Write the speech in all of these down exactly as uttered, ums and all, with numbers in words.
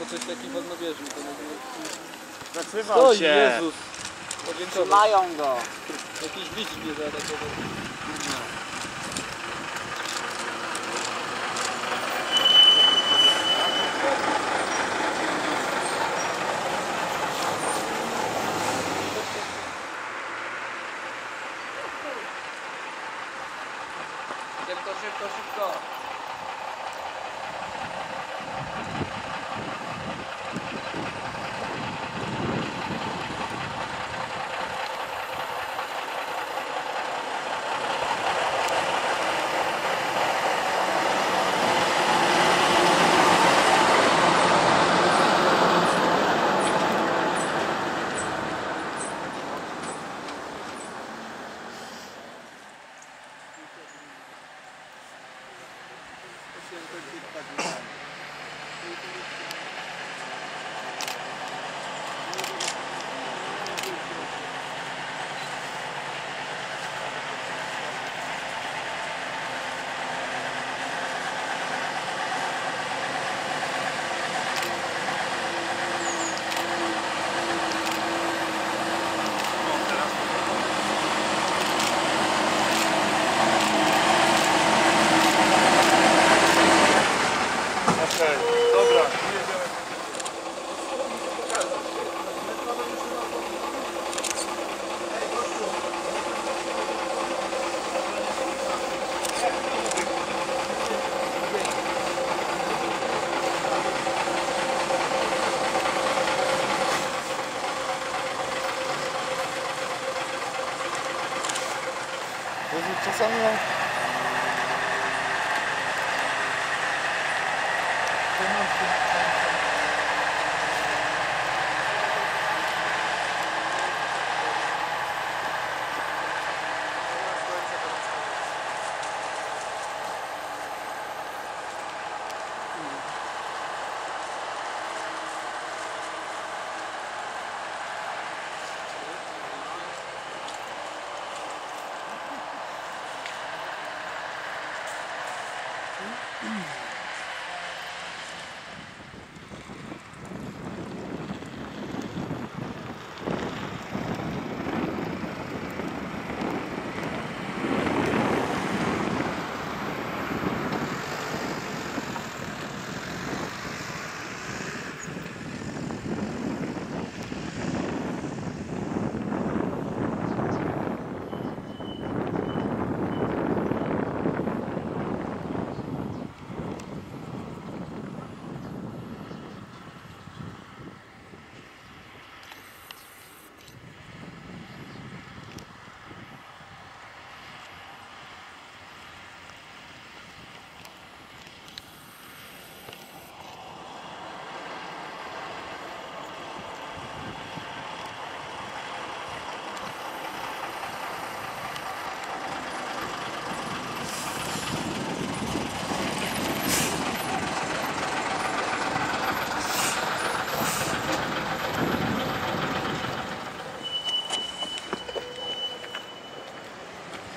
Bo coś takiego odnowierzmy. Zatrzymał się! Jezus! Trzymają go! Jakiś widz mnie zaatakował. Szybko, szybko, szybko! Czasami mam...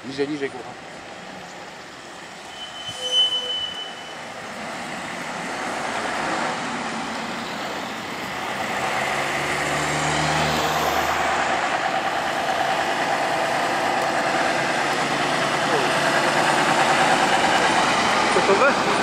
Niżej, niżej głowa. Gotowe?